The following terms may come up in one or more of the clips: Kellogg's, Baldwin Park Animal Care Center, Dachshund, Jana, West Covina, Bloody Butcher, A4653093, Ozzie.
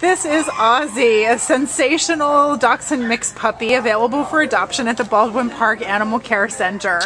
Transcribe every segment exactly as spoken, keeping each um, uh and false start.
This is Ozzie, a sensational Dachshund mixed puppy available for adoption at the Baldwin Park Animal Care Center.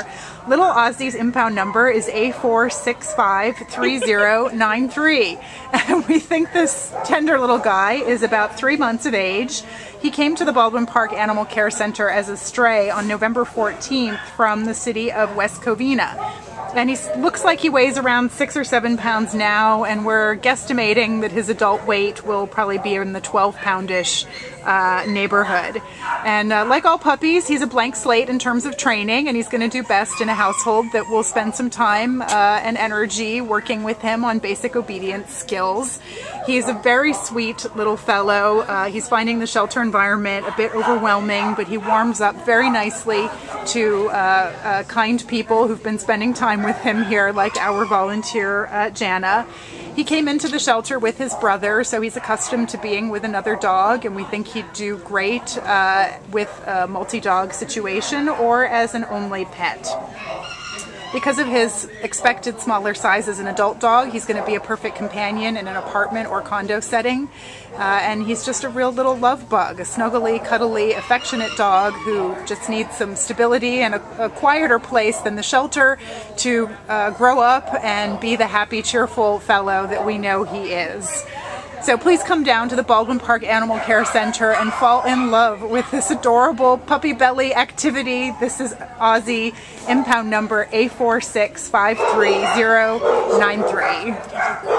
Little Ozzie's impound number is A four six five three zero nine three. And we think this tender little guy is about three months of age. He came to the Baldwin Park Animal Care Center as a stray on November fourteenth from the city of West Covina. And he looks like he weighs around six or seven pounds now, and we're guesstimating that his adult weight will probably be in the twelve poundish uh, neighborhood. And uh, like all puppies, he's a blank slate in terms of training, and he's going to do best in a household that will spend some time uh, and energy working with him on basic obedience skills. He's a very sweet little fellow. Uh, he's finding the shelter environment a bit overwhelming, but he warms up very nicely to uh, uh, kind people who've been spending time with him here, like our volunteer uh, Jana. He came into the shelter with his brother, so he's accustomed to being with another dog, and we think he'd do great uh, with a multi-dog situation or as an only pet. Because of his expected smaller size as an adult dog, he's going to be a perfect companion in an apartment or condo setting. Uh, and he's just a real little love bug, a snuggly, cuddly, affectionate dog who just needs some stability and a, a quieter place than the shelter to uh, grow up and be the happy, cheerful fellow that we know he is. So please come down to the Baldwin Park Animal Care Center and fall in love with this adorable puppy belly activity. This is Ozzie, impound number A four six five three zero nine three.